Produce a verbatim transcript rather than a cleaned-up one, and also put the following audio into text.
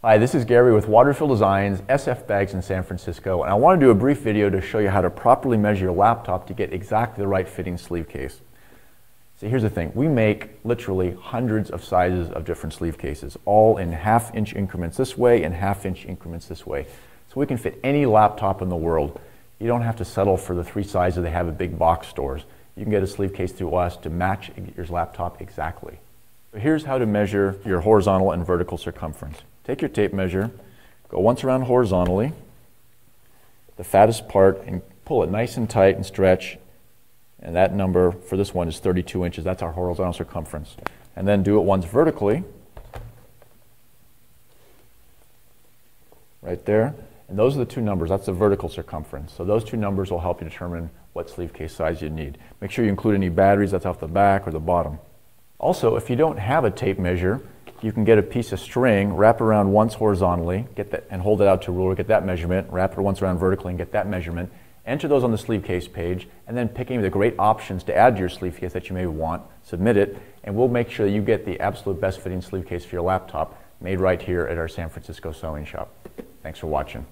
Hi, this is Gary with WaterField Designs, S F Bags in San Francisco, and I want to do a brief video to show you how to properly measure your laptop to get exactly the right fitting sleeve case. So here's the thing, we make literally hundreds of sizes of different sleeve cases, all in half inch increments this way and half inch increments this way. So we can fit any laptop in the world. You don't have to settle for the three sizes they have at big box stores. You can get a sleeve case through us to match your laptop exactly. So here's how to measure your horizontal and vertical circumference. Take your tape measure, go once around horizontally, the fattest part, and pull it nice and tight and stretch. And that number for this one is thirty-two inches. That's our horizontal circumference. And then do it once vertically, right there. And those are the two numbers. That's the vertical circumference. So those two numbers will help you determine what sleeve case size you need. Make sure you include any batteries. That's off the back or the bottom. Also, if you don't have a tape measure, you can get a piece of string, wrap around once horizontally, get that, and hold it out to a ruler, get that measurement, wrap it once around vertically and get that measurement, enter those on the sleeve case page, and then pick any of the great options to add to your sleeve case that you may want, submit it, and we'll make sure that you get the absolute best fitting sleeve case for your laptop made right here at our San Francisco sewing shop. Thanks for watching.